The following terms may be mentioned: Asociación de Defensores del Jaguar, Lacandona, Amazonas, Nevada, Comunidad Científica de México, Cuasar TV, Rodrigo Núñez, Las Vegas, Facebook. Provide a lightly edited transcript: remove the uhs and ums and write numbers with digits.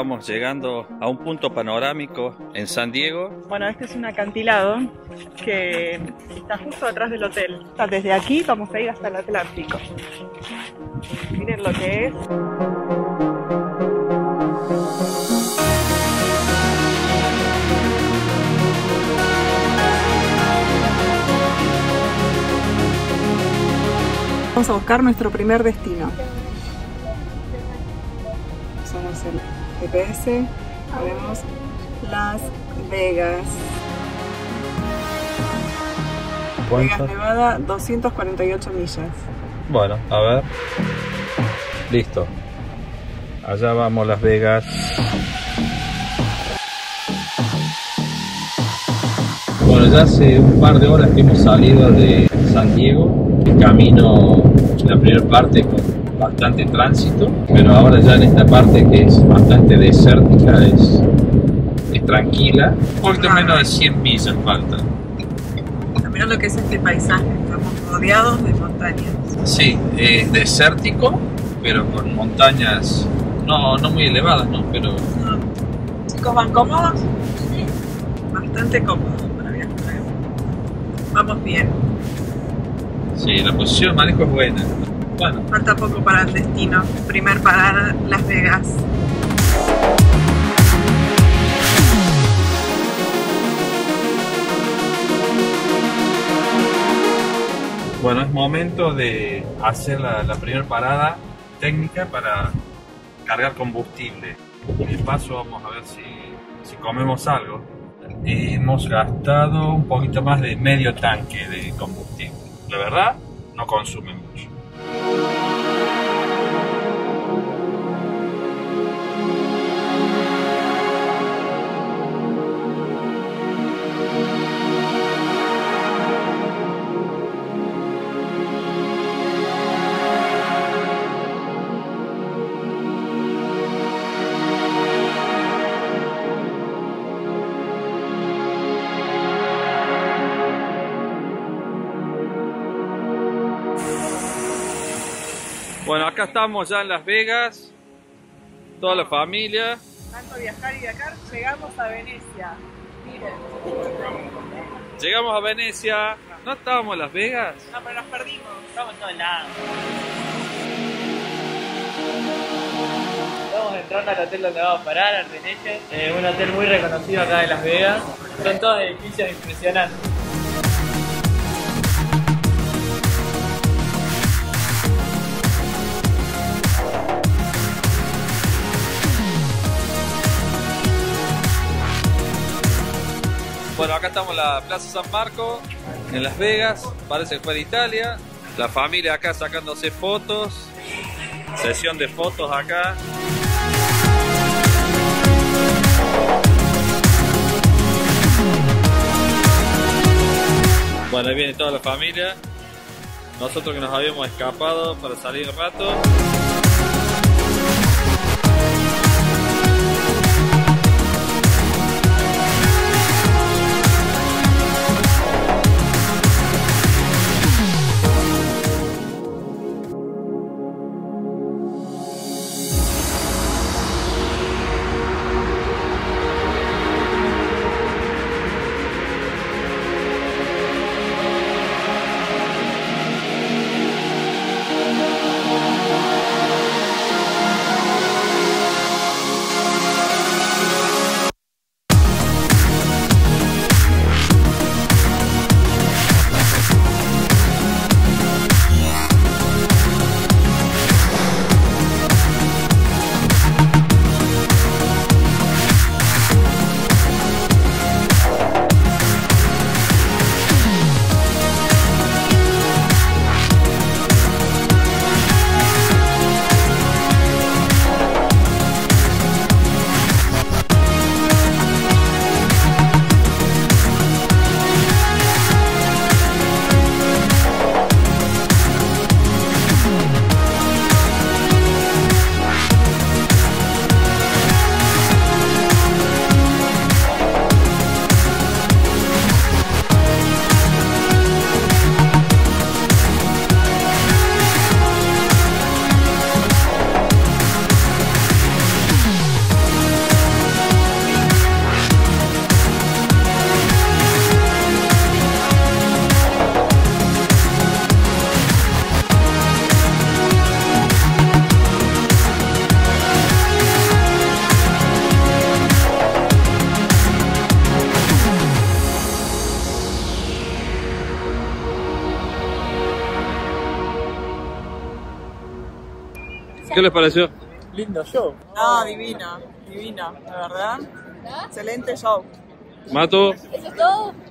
estábamos llegando a un punto panorámico en San Diego. Bueno, este es un acantilado que está justo atrás del hotel. Desde aquí vamos a ir hasta el Atlántico. Miren lo que es. Vamos a buscar nuestro primer destino. Usamos el GPS, vemos Las Vegas. ¿Cuánto? Vegas, Nevada, 248 millas. Bueno, a ver. Listo. Allá vamos, Las Vegas. Bueno, ya hace un par de horas que hemos salido de San Diego. El camino, la primera parte con bastante tránsito, pero ahora ya en esta parte que es bastante desértica, es tranquila. Un poquito menos de 100 millas falta. Mirá lo que es este paisaje, estamos rodeados de montañas. Sí, es desértico, pero con montañas no muy elevadas, ¿no? Pero... ¿Chicos, van cómodos? Sí. Bastante cómodos para viajar. Vamos bien. Sí, la posición de manejo es buena. Bueno. Falta poco para el destino. Primer parada, Las Vegas. Bueno, es momento de hacer la primera parada técnica para cargar combustible. De paso vamos a ver si comemos algo. Hemos gastado un poquito más de medio tanque de combustible. La verdad, no consume mucho. Bueno, acá estamos ya en Las Vegas, toda la familia. Tanto viajar y viajar, llegamos a Venecia. Miren. Llegamos a Venecia. ¿No estábamos en Las Vegas? No, pero nos perdimos. Estamos en todos lados. Estamos entrando al hotel donde vamos a parar, Ardèche. Un hotel muy reconocido acá de Las Vegas. Son todos edificios impresionantes. Bueno, acá estamos en la Plaza San Marco, en Las Vegas, parece que fue de Italia. La familia acá sacándose fotos, sesión de fotos acá. Bueno, ahí viene toda la familia. Nosotros que nos habíamos escapado para salir un rato. ¿Qué les pareció? Lindo show. No, divino, divino, la verdad. Excelente show. Mato. Eso es todo.